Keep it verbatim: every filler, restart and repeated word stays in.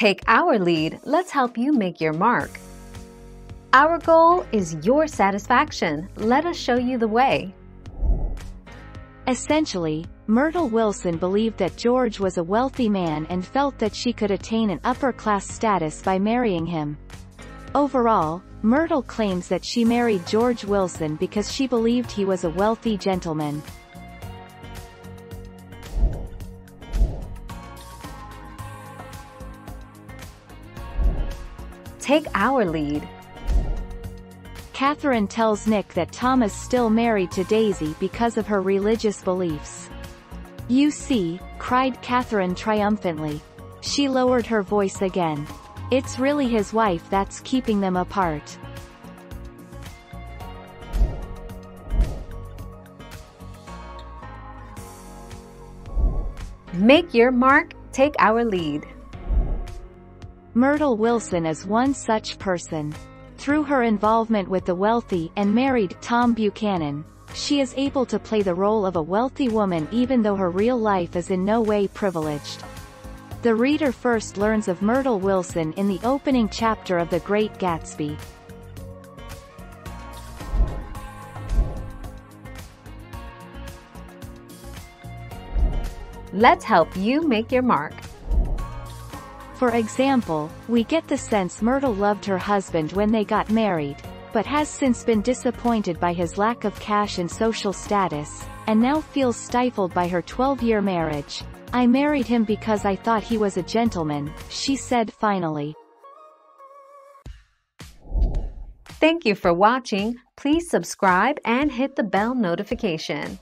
Take our lead, let's help you make your mark. Our goal is your satisfaction. Let us show you the way. Essentially, Myrtle Wilson believed that George was a wealthy man and felt that she could attain an upper-class status by marrying him. Overall, Myrtle claims that she married George Wilson because she believed he was a wealthy gentleman. Take our lead. Catherine tells Nick that Tom is still married to Daisy because of her religious beliefs. "You see," cried Catherine triumphantly. She lowered her voice again. "It's really his wife that's keeping them apart." Make your mark, take our lead. Myrtle Wilson is one such person. Through her involvement with the wealthy and married Tom Buchanan, she is able to play the role of a wealthy woman even though her real life is in no way privileged. The reader first learns of Myrtle Wilson in the opening chapter of The Great Gatsby. Let's help you make your mark. For example, we get the sense Myrtle loved her husband when they got married, but has since been disappointed by his lack of cash and social status, and now feels stifled by her twelve-year marriage. "I married him because I thought he was a gentleman," she said finally. Thank you for watching. Please subscribe and hit the bell notification.